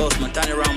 boss, my tiny round.